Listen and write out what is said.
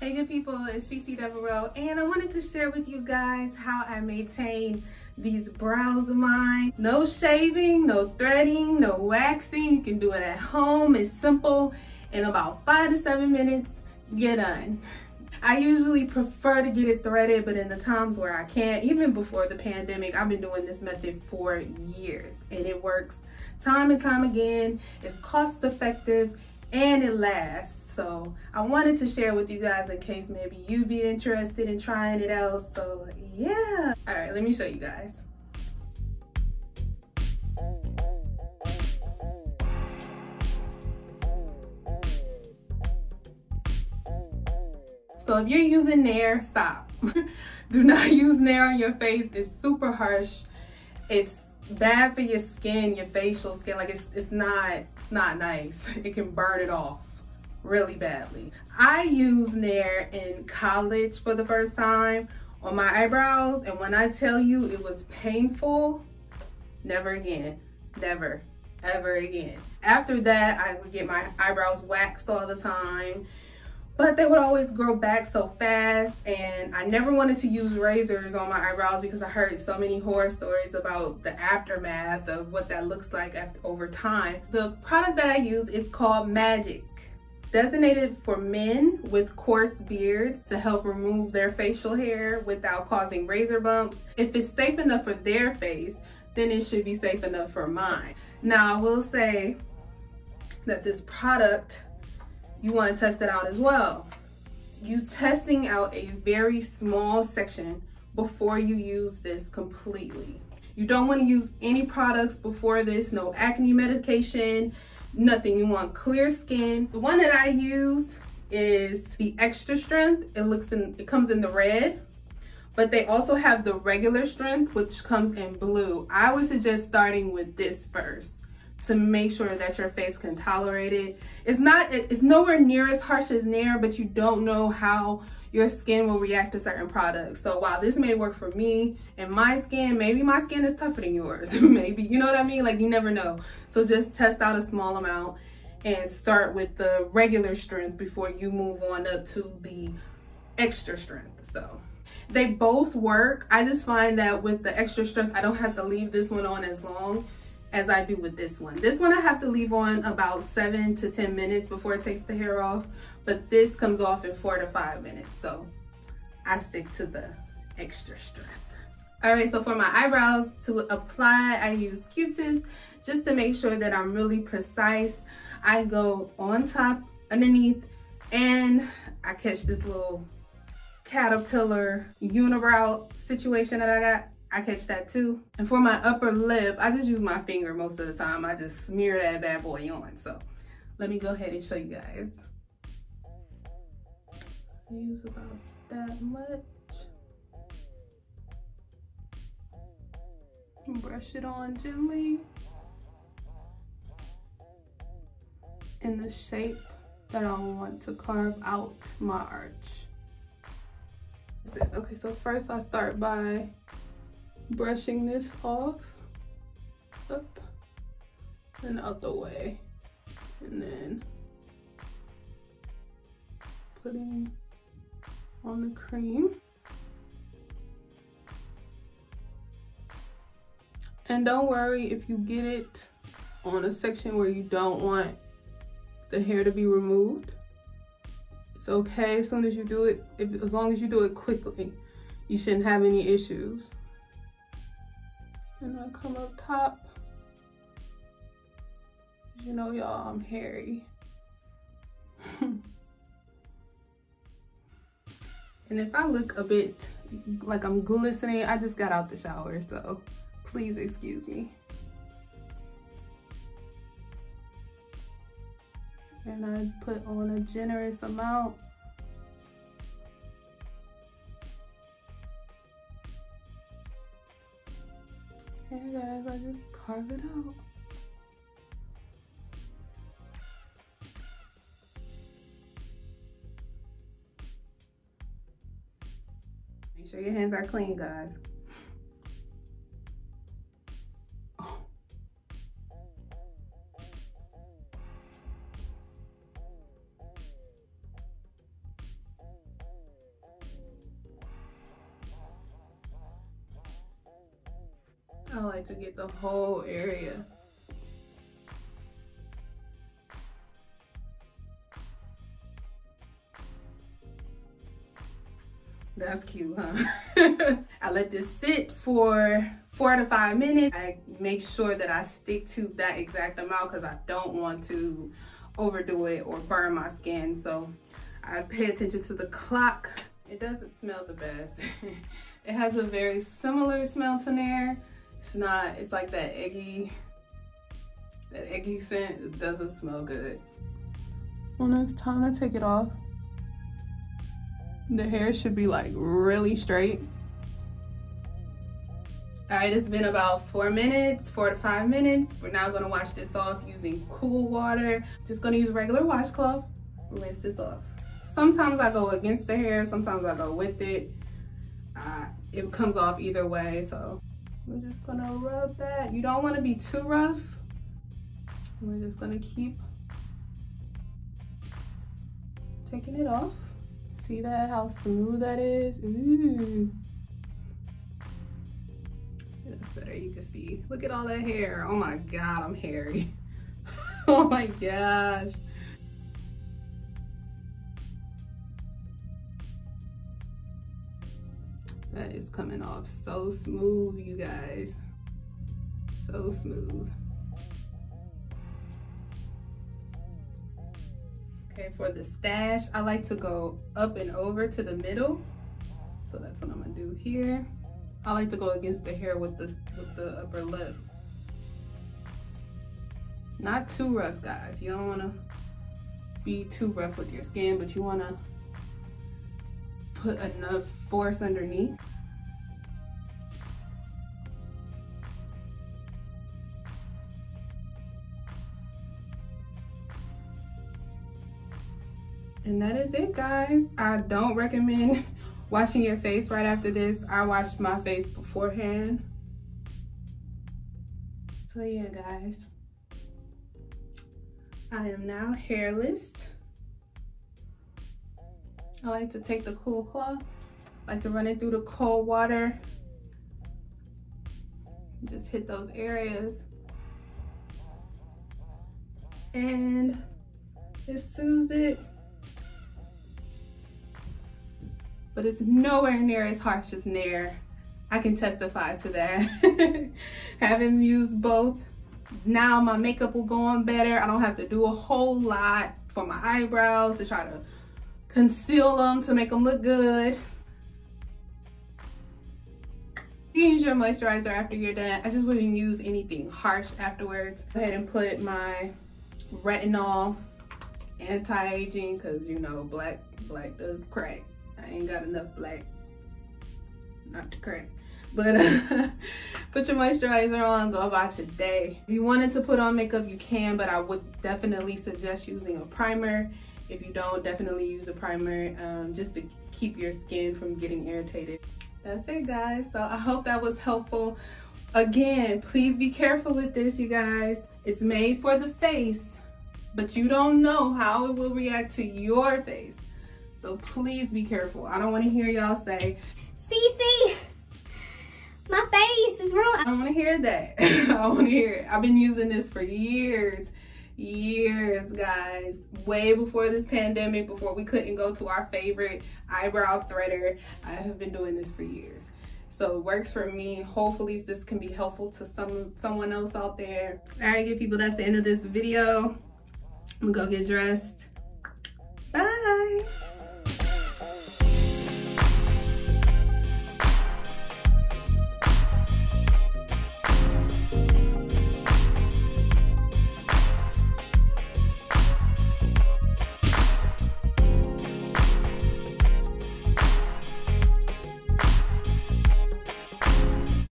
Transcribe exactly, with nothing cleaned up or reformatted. Hey good people, it's Cc Devereaux, and I wanted to share with you guys how I maintain these brows of mine. No shaving, no threading, no waxing. You can do it at home. It's simple. In about five to seven minutes, you're done. I usually prefer to get it threaded, but in the times where I can't, even before the pandemic, I've been doing this method for years, and it works time and time again. It's cost effective and it lasts. So I wanted to share with you guys in case maybe you'd be interested in trying it out. So yeah. All right, let me show you guys. So if you're using Nair, stop. Do not use Nair on your face. It's super harsh. It's bad for your skin, your facial skin. Like it's, it's not, it's not nice. It can burn it off really badly. I used Nair in college for the first time on my eyebrows, and when I tell you it was painful, never again, never, ever again. After that, I would get my eyebrows waxed all the time, but they would always grow back so fast, and I never wanted to use razors on my eyebrows because I heard so many horror stories about the aftermath of what that looks like after, over time. The product that I use is called Magic. Designated for men with coarse beards to help remove their facial hair without causing razor bumps. If it's safe enough for their face, then it should be safe enough for mine. Now, I will say that this product, you want to test it out as well. You're testing out a very small section before you use this completely. You don't want to use any products before this, no acne medication, nothing. You want clear skin. The one that I use is the Extra Strength. It looks in, it comes in the red, but they also have the regular strength, which comes in blue. I would suggest starting with this first to make sure that your face can tolerate it. It's not, it's nowhere near as harsh as Nair, but you don't know how your skin will react to certain products. So while this may work for me and my skin, maybe my skin is tougher than yours. Maybe, you know what I mean? Like, you never know. So just test out a small amount and start with the regular strength before you move on up to the extra strength. So they both work. I just find that with the extra strength, I don't have to leave this one on as long as I do with this one. This one I have to leave on about seven to ten minutes before it takes the hair off, but this comes off in four to five minutes. So I stick to the extra strength. All right, so for my eyebrows to apply, I use Q-tips just to make sure that I'm really precise. I go on top, underneath, and I catch this little caterpillar unibrow situation that I got. I catch that too. And for my upper lip, I just use my finger most of the time. I just smear that bad boy on. So let me go ahead and show you guys. I use about that much. Brush it on gently in the shape that I want to carve out my arch. That's it. Okay, so first I start by brushing this off, up and out the way, and then putting on the cream. And don't worry if you get it on a section where you don't want the hair to be removed. It's okay as soon as you do it, if, as long as you do it quickly, you shouldn't have any issues. And I come up top. You know, y'all, I'm hairy. And if I look a bit like I'm glistening, I just got out the shower, so please excuse me. And I put on a generous amount. And guys, I just carve it out. Make sure your hands are clean, guys. Oh. I like to get the whole area. That's cute, huh? I let this sit for four to five minutes. I make sure that I stick to that exact amount because I don't want to overdo it or burn my skin. So I pay attention to the clock. It doesn't smell the best. It has a very similar smell to Nair. It's not, it's like that eggy, that eggy scent. It doesn't smell good. When it's time to take it off, the hair should be like really straight. All right, it's been about four minutes, four to five minutes. We're now gonna wash this off using cool water. Just gonna use regular washcloth, rinse this off. Sometimes I go against the hair, sometimes I go with it. Uh, it comes off either way, so we're just gonna rub that. You don't wanna be too rough. We're just gonna keep taking it off. See that, how smooth that is? Ooh. That's better, you can see. Look at all that hair. Oh my God, I'm hairy. Oh my gosh. That is coming off so smooth, you guys. So smooth. Okay, for the stash, I like to go up and over to the middle. So that's what I'm gonna do here. I like to go against the hair with the, with the upper lip. Not too rough, guys. You don't wanna be too rough with your skin, but you wanna put enough force underneath. And that is it, guys. I don't recommend washing your face right after this. I washed my face beforehand. So yeah, guys. I am now hairless. I like to take the cool cloth. I like to run it through the cold water. Just hit those areas. And it soothes it. But it's nowhere near as harsh as Nair. I can testify to that. Having used both, now my makeup will go on better. I don't have to do a whole lot for my eyebrows to try to conceal them to make them look good. You can use your moisturizer after you're done. I just wouldn't use anything harsh afterwards. Go ahead and put my retinol anti-aging, because you know black black does crack. I ain't got enough black, not to crack, but uh, put your moisturizer on, go about your day. If you wanted to put on makeup, you can, but I would definitely suggest using a primer. If you don't, definitely use a primer um, just to keep your skin from getting irritated. That's it, guys. So I hope that was helpful. Again, please be careful with this, you guys. It's made for the face, but you don't know how it will react to your face. So please be careful. I don't want to hear y'all say, Cc, my face is ruined. I don't want to hear that. I don't want to hear it. I've been using this for years, years, guys. Way before this pandemic, before we couldn't go to our favorite eyebrow threader. I have been doing this for years. So it works for me. Hopefully this can be helpful to some someone else out there. All right, good people, that's the end of this video. I'm gonna go get dressed.